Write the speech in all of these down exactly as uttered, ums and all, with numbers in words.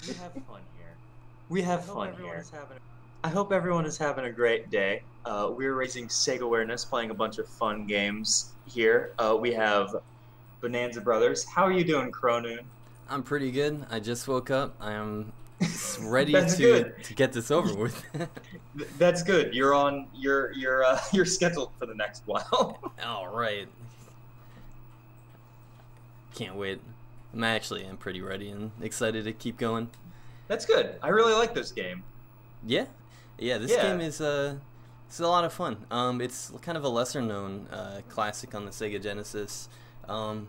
We have fun here. We have fun here. Having... I hope everyone is having a great day. Uh, we're raising Sega awareness, playing a bunch of fun games here. Uh, we have Bonanza Brothers. How are you doing, Chronoon? I'm pretty good. I just woke up. I am ready to, to get this over with. That's good. You're on. You're you're uh, you're scheduled for the next while. All right. Can't wait. I'm actually am pretty ready and excited to keep going. That's good. I really like this game. Yeah, yeah. This yeah. game is uh, it's a lot of fun. Um, it's kind of a lesser-known uh, classic on the Sega Genesis. Um,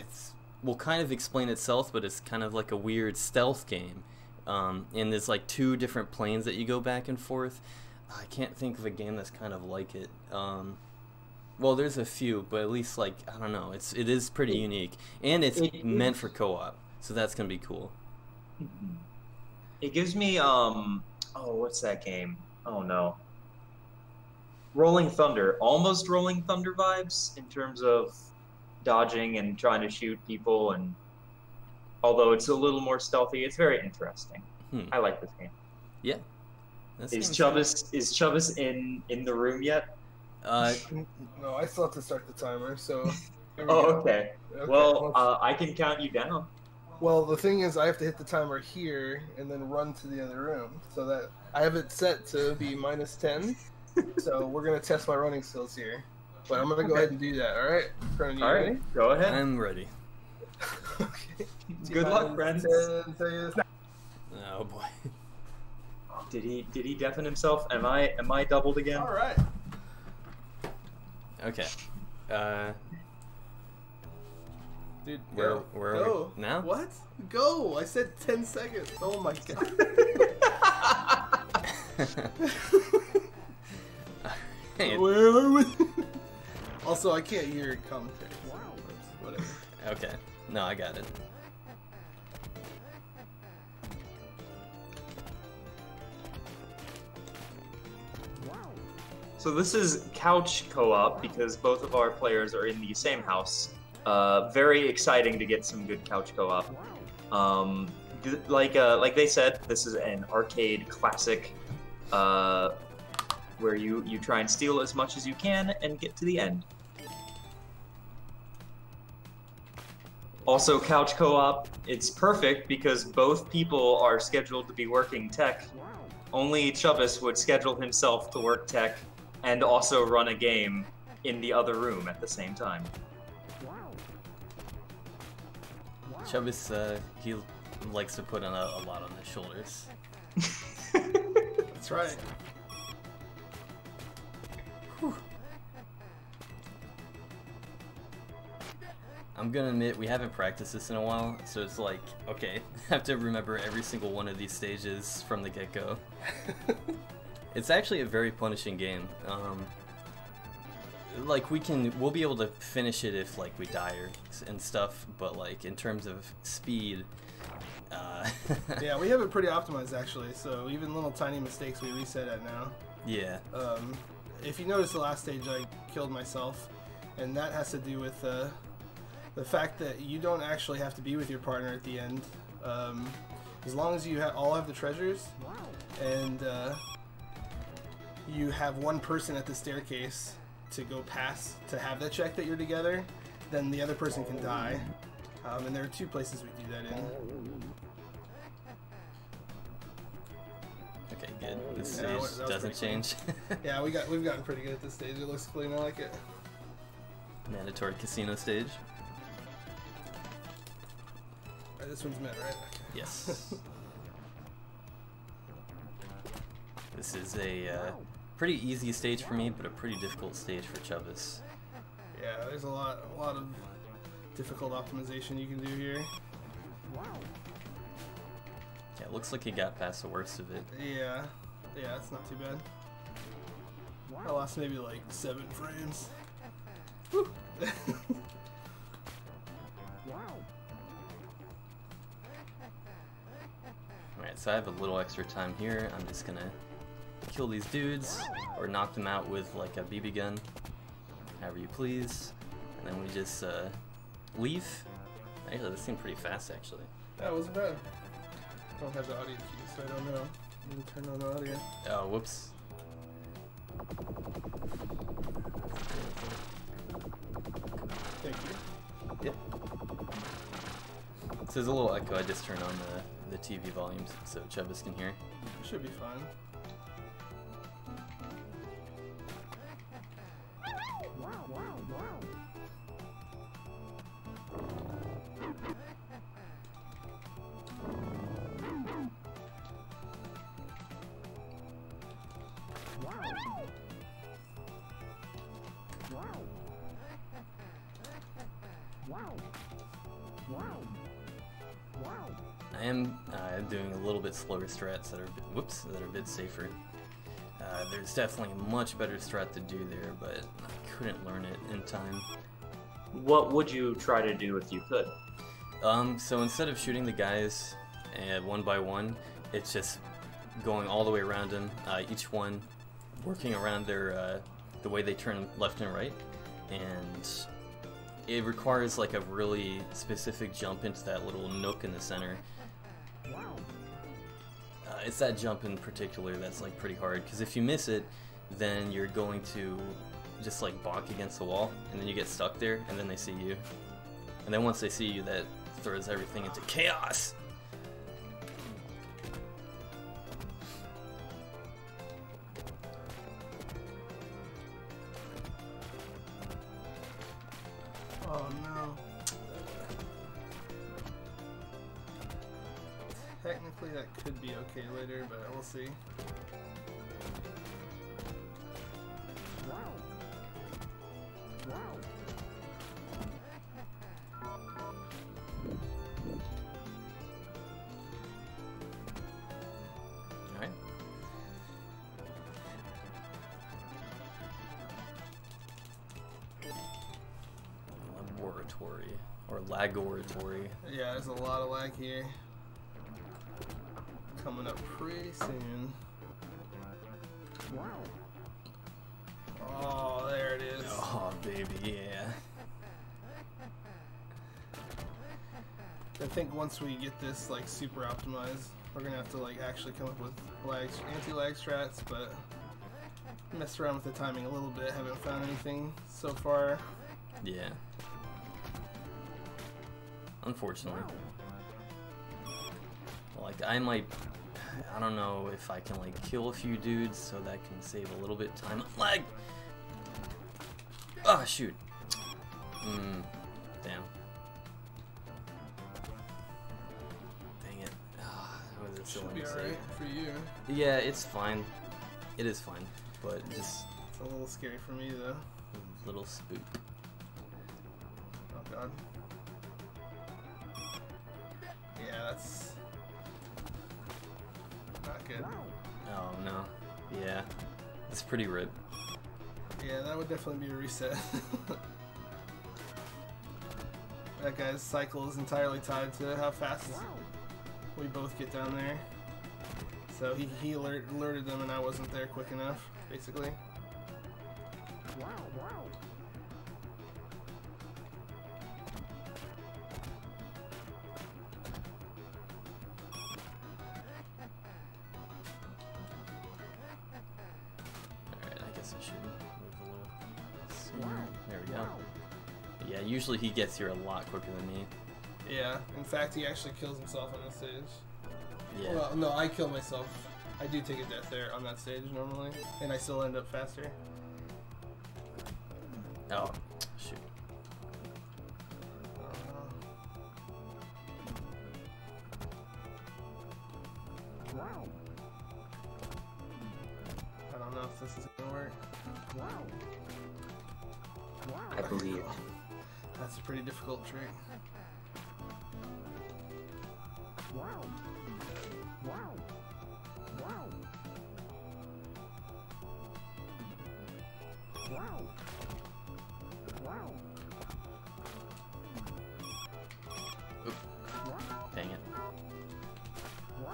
it's will kind of explain itself, but it's kind of like a weird stealth game. Um, and there's like two different planes that you go back and forth. I can't think of a game that's kind of like it. Um, well, there's a few, but at least like I don't know. It's it is pretty unique, and it's meant for co-op, so that's gonna be cool. It gives me um oh what's that game? Oh no. Rolling Thunder, almost Rolling Thunder vibes in terms of dodging and trying to shoot people, and although it's a little more stealthy, it's very interesting. Hmm. I like this game. Yeah. That's is Chubbus is Chubbus in in the room yet? Uh, no, I still have to start the timer. So. Oh okay. okay. Well, uh, I can count you down. Well, the thing is, I have to hit the timer here and then run to the other room. So that I have it set to be minus ten. So we're gonna test my running skills here. But I'm gonna go okay. ahead and do that. All right. Cronin, all right. Ready? Go ahead. I'm ready. Okay. Good luck, friends. Oh boy. Did he did he deafen himself? Am I am I doubled again? All right. Okay. Uh. Dude, where go. where are go. we now? What? Go! I said ten seconds. Oh my god. Right. Where are we? Also, I can't hear commentary. Wow. Whatever. Okay. No, I got it. Wow. So this is couch co-op because both of our players are in the same house. Uh, very exciting to get some good couch co-op. Um, like uh, like they said, this is an arcade classic uh, where you, you try and steal as much as you can and get to the end. Also, couch co-op, it's perfect because both people are scheduled to be working tech. Only Chubbus would schedule himself to work tech and also run a game in the other room at the same time. Chubbus, uh, he likes to put on a, a lot on his shoulders. That's right. Whew. I'm gonna admit, we haven't practiced this in a while, so it's like, okay, I have to remember every single one of these stages from the get-go. It's actually a very punishing game. Um, Like we can, we'll be able to finish it if like we die or and stuff. But like in terms of speed, uh, yeah, we have it pretty optimized actually. So even little tiny mistakes we reset at now. Yeah. Um, if you notice the last stage, I killed myself, and that has to do with uh, the fact that you don't actually have to be with your partner at the end, um, as long as you ha all have the treasures. Wow. And uh, you have one person at the staircase to go past to have that check that you're together, then the other person can die. Um, and there are two places we do that in. Okay, good. This stage yeah, that doesn't change. Yeah, we got we've gotten pretty good at this stage. It looks clean. I like it. Mandatory casino stage. All right, this one's meant, right? Yes. This is a. Uh, Pretty easy stage for me, but a pretty difficult stage for Chubbus. Yeah, there's a lot, a lot of difficult optimization you can do here. Wow. Yeah, it looks like he got past the worst of it. Yeah, yeah, that's not too bad. I lost maybe like seven frames. Woo. Wow. All right, so I have a little extra time here. I'm just gonna kill these dudes or knock them out with like a B B gun, however you please, and then we just uh, leave. Actually, this seemed pretty fast actually. That wasn't bad. I don't have the audio keys, so I don't know. I'm gonna turn on the audio. Oh, whoops. Thank you. Yep. So there's a little echo. I just turned on the, the T V volumes so Chubbus can hear. Should be fine. I am uh, doing a little bit slower strats that are whoops that are a bit safer. Uh, there's definitely a much better strat to do there, but I couldn't learn it in time. What would you try to do if you could? Um, so instead of shooting the guys uh, one by one, it's just going all the way around them. Uh, each one working around their uh, the way they turn left and right, and it requires like a really specific jump into that little nook in the center. Wow. Uh, it's that jump in particular that's like pretty hard, because if you miss it, then you're going to just like bonk against the wall, and then you get stuck there, and then they see you, and then once they see you, that throws everything into chaos. Oh no. Technically that could be okay later, but we'll see. Wow. Wow. Alright. Laboratory or lagoratory. Yeah, there's a lot of lag here. Coming up pretty soon. Wow. Oh, there it is. Oh, baby, yeah. I think once we get this like super optimized, we're gonna have to like actually come up with lag, anti-lag strats, but messed around with the timing a little bit. Haven't found anything so far. Yeah. Unfortunately. Like, I might, I don't know if I can, like, kill a few dudes, so that can save a little bit of time. Lag! Ah, oh, shoot. Mm, damn. Dang it. Oh, that was a silly mistake. Should be alright for you. Yeah, it's fine. It is fine, but just... It's a little scary for me, though. A little spook. Oh, God. Yeah, that's not good. Oh no. Yeah. It's pretty rip. Yeah, that would definitely be a reset. That guy's cycle is entirely tied to how fast we both get down there. So he, he alert, alerted them and I wasn't there quick enough, basically. Wow, wow. Usually he gets here a lot quicker than me. Yeah, in fact he actually kills himself on that stage. Yeah. Well, no, I kill myself. I do take a death there on that stage normally, and I still end up faster. Oh, shoot. Uh, wow. I don't know if this is gonna work. Wow. Wow. I believe. That's a pretty difficult trick. Wow. Wow. Wow. Wow. Wow. Oop. Dang it. Wow.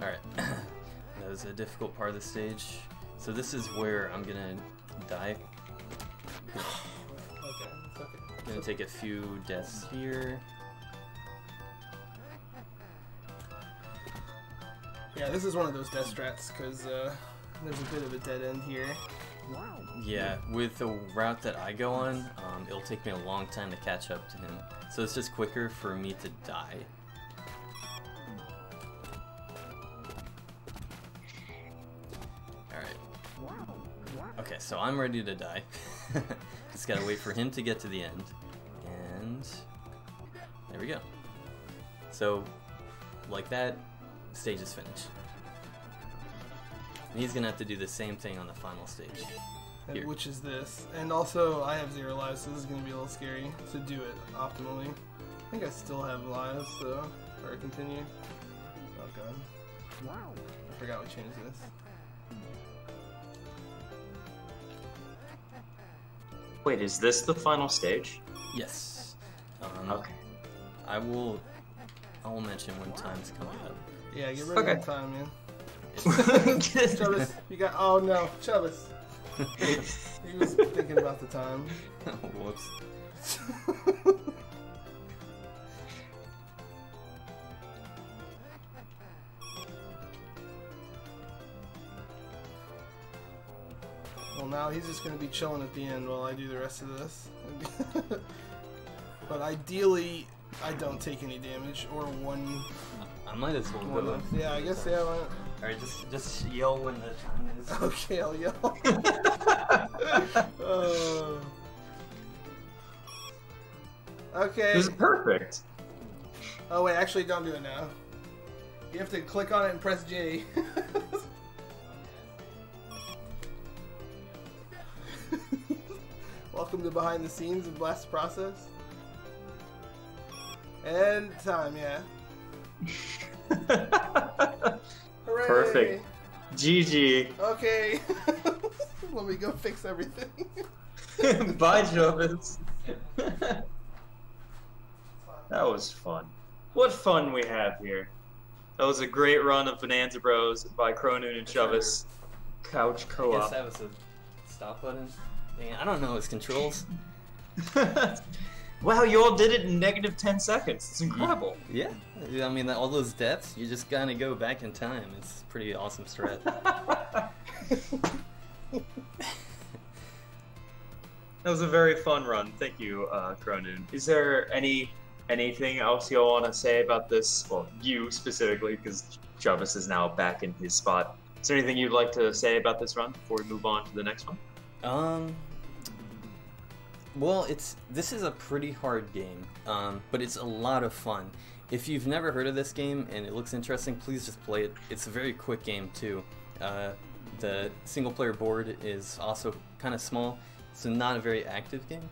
Alright. That was a difficult part of the stage. So this is where I'm gonna die. Okay, it's okay. I'm gonna take a few deaths here. Yeah, this is one of those death strats, because uh, there's a bit of a dead end here. Wow. Yeah, with the route that I go on, um, it'll take me a long time to catch up to him. So it's just quicker for me to die. Alright. Okay, so I'm ready to die. Just gotta wait for him to get to the end. And there we go. So, like that, stage is finished. And he's gonna have to do the same thing on the final stage. Here. Which is this. And also, I have zero lives, so this is gonna be a little scary to do it optimally. I think I still have lives, though. Or continue. Oh god. Wow. I forgot we changed this. Wait, is this the final stage? Yes. Um, okay. I will. I will mention when time's coming up. Yeah, get rid okay. of time, man. Chubbus, you got. Oh no, Chubbus. He was thinking about the time. Oh, whoops. Well, now he's just gonna be chilling at the end while I do the rest of this. But ideally, I don't take any damage or one. I might as well go up. Yeah, I guess yeah. Why not? Alright, just just yell when the time is. Okay, I'll yell. uh... Okay. This is perfect. Oh wait, actually don't do it now. You have to click on it and press J. Welcome to behind the scenes of Blast Process. And time, yeah. Hooray. Perfect. G G. Okay. Let me go fix everything. Bye, Chubbus. That was fun. What fun we have here. That was a great run of Bonanza Bros by Chronoon and Chubbus. Couch co-op. I guess that was a stop button. Dang, I don't know his controls. Wow, you all did it in negative ten seconds. It's incredible. Yeah. I mean, all those deaths, you just kind of go back in time. It's a pretty awesome strat. That was a very fun run. Thank you, uh, Chronoon. Is there any anything else you all want to say about this? Well, you specifically, because Chubbus is now back in his spot. Is there anything you'd like to say about this run before we move on to the next one? Um... Well, it's this is a pretty hard game, um, but it's a lot of fun. If you've never heard of this game and it looks interesting, please just play it. It's a very quick game, too. Uh, the single-player board is also kind of small, so not a very active game,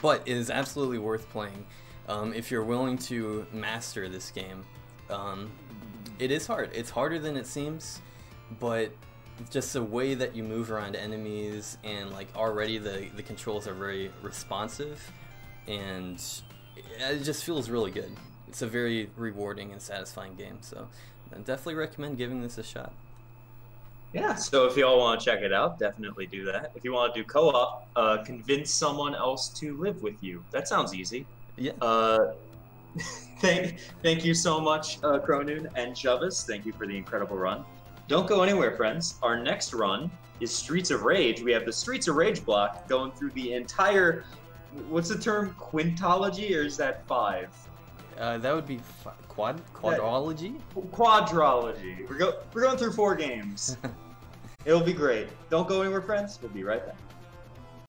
but it is absolutely worth playing um, if you're willing to master this game. Um, it is hard. It's harder than it seems, but just the way that you move around enemies and like already the the controls are very responsive and it just feels really good. It's a very rewarding and satisfying game, so I definitely recommend giving this a shot. Yeah, so if you all want to check it out, definitely do that. If you want to do co-op, uh, convince someone else to live with you. That sounds easy. Yeah. Uh, thank, thank you so much, uh, Chronoon and Chubbus. Thank you for the incredible run. Don't go anywhere, friends. Our next run is Streets of Rage. We have the Streets of Rage block going through the entire, what's the term, quintology, or is that five? Uh, that would be fi quad quadrology? That, quadrology. We're, go we're going through four games. It'll be great. Don't go anywhere, friends. We'll be right back.